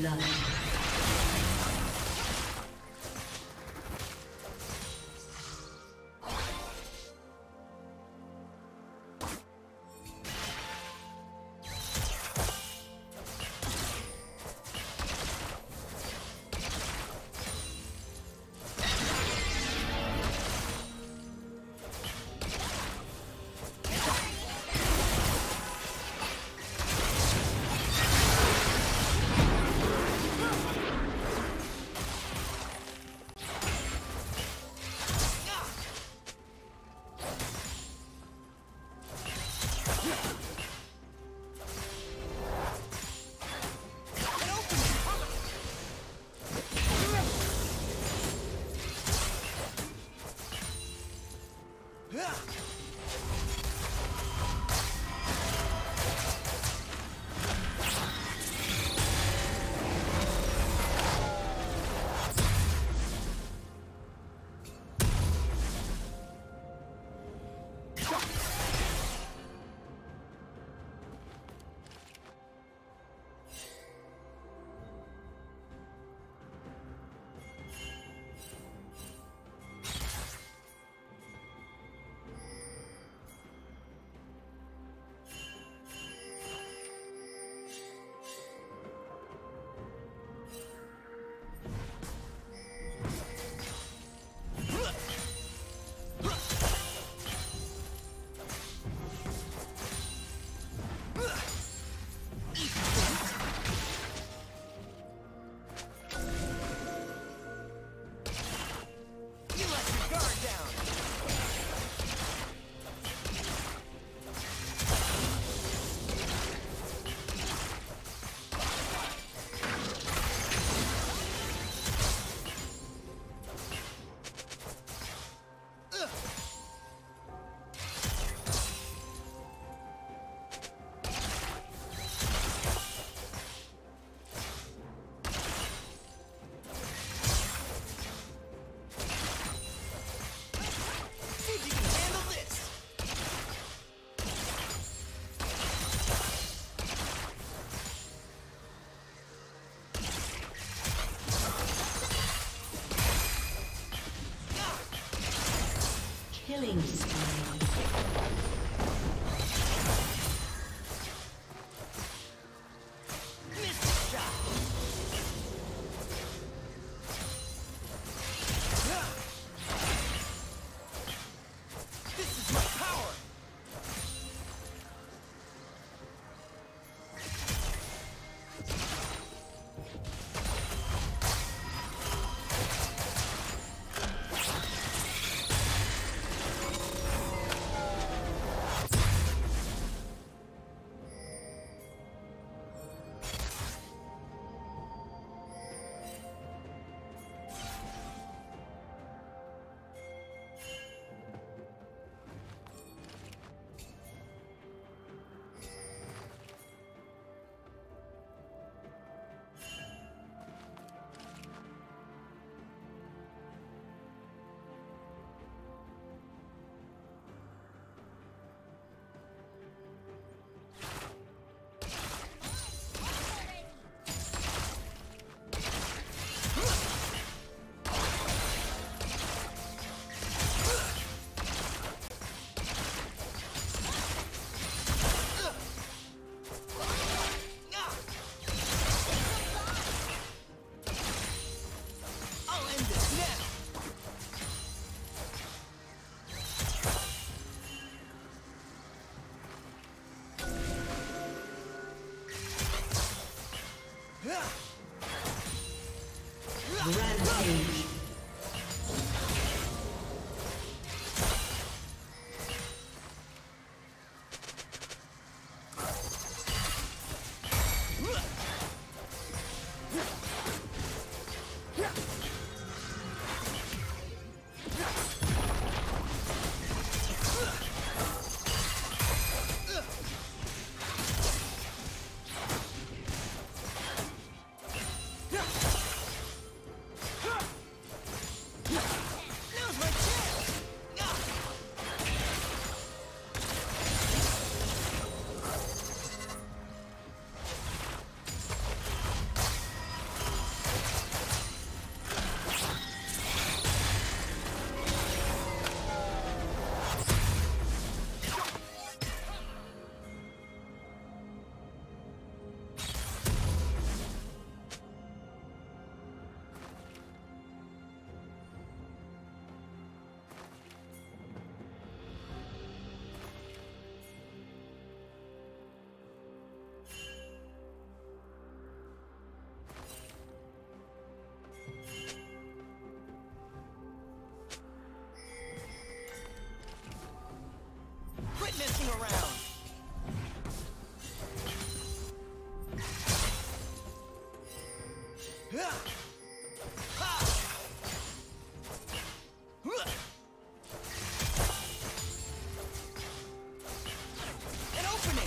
blood. Killing spree. Rampage. around. An opening.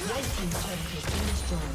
Red team's turret has been destroyed.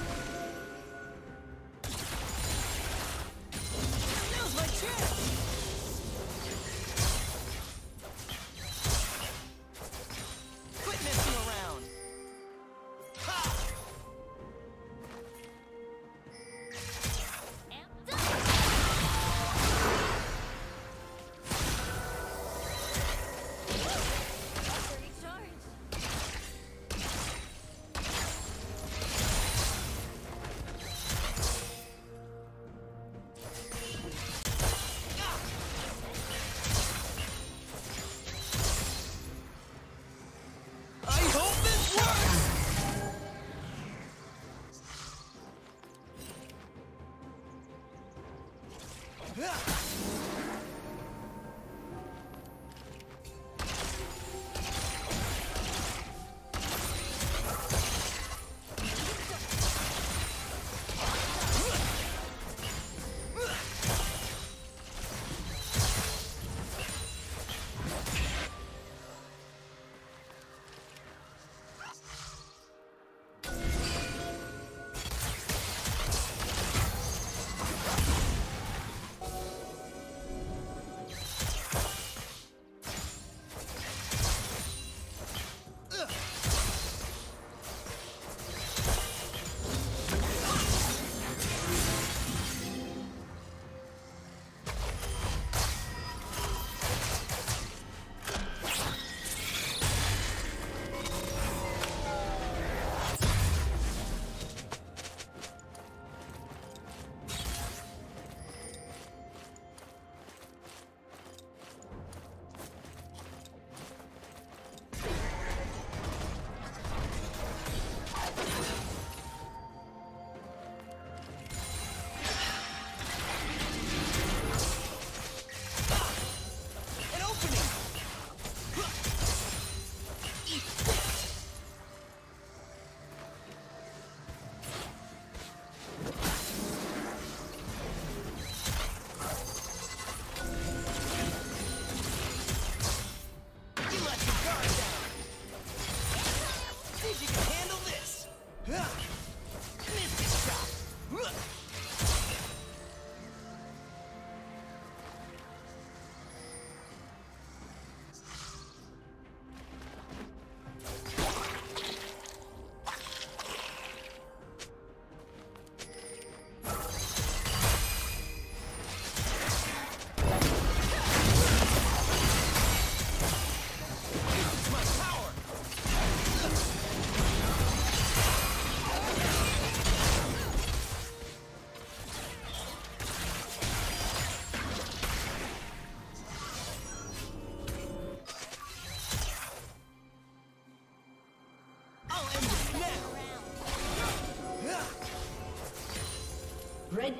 Red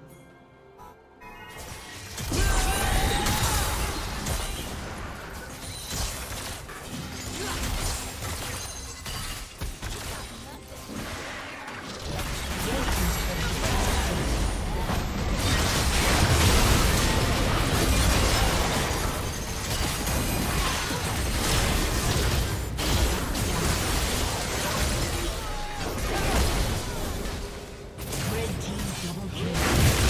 Double kill.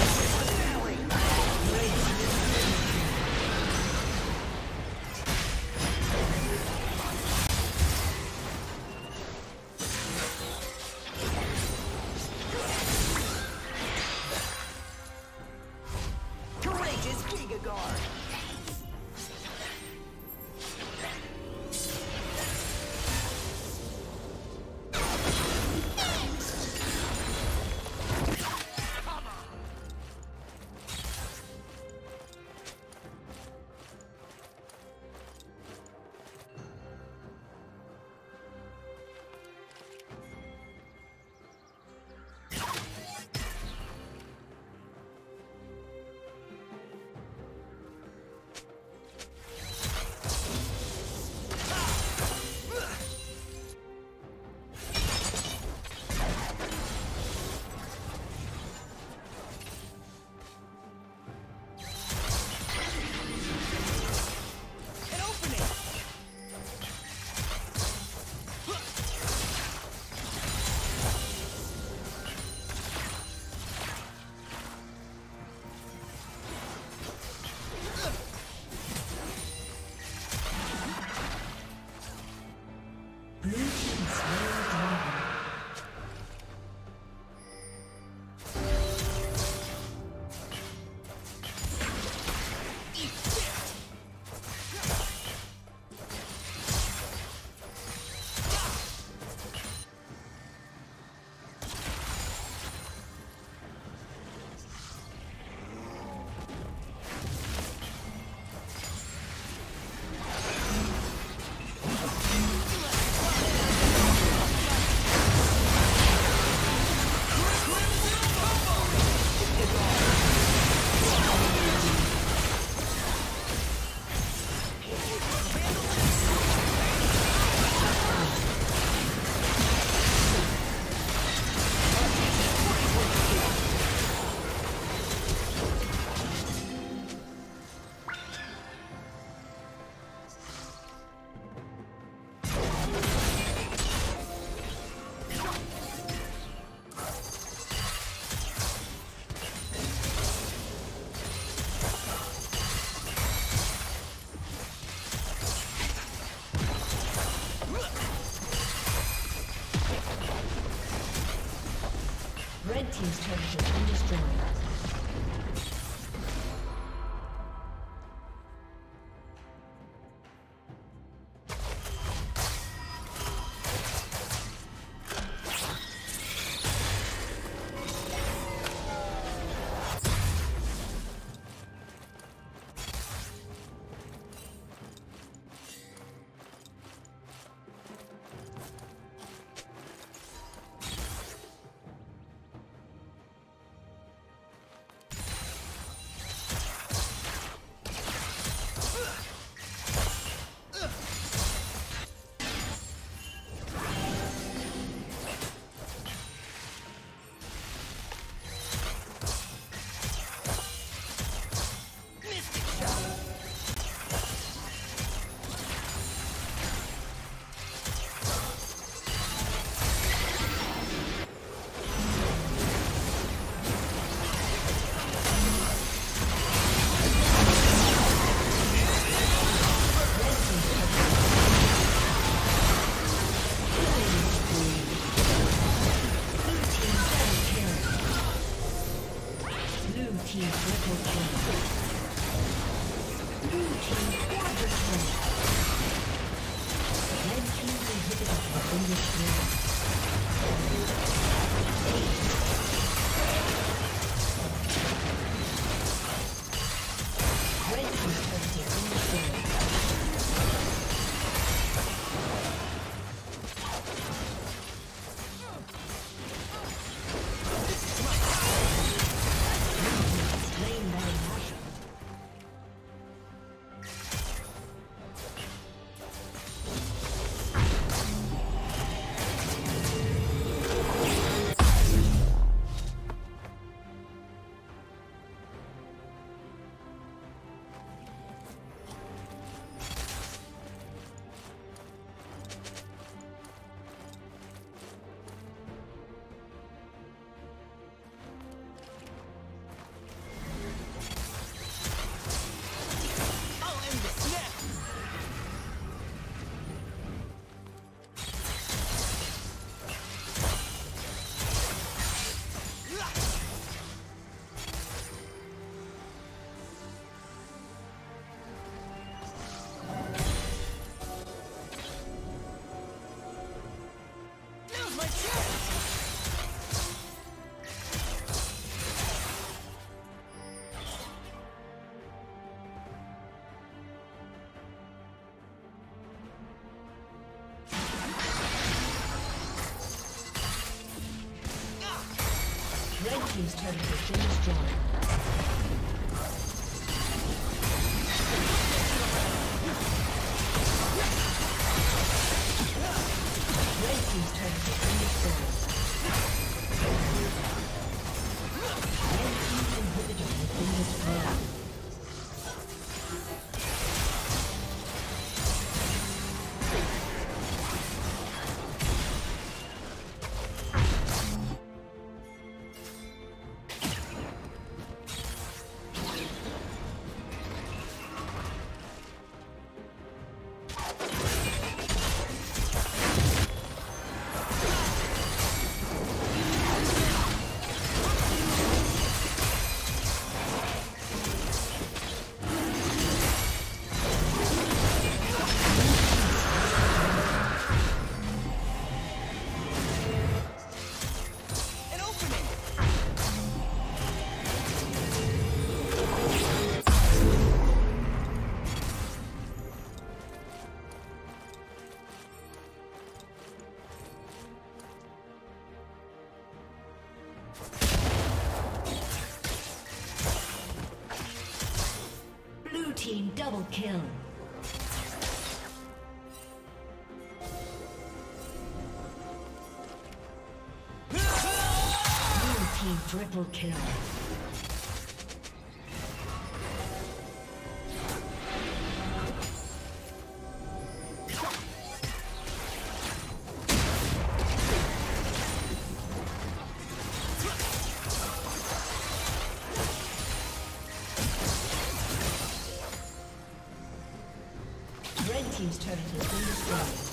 team's turret has been destroyed. Please turn to James John. Double kill. Blue team triple kill. Red team's turret has been destroyed.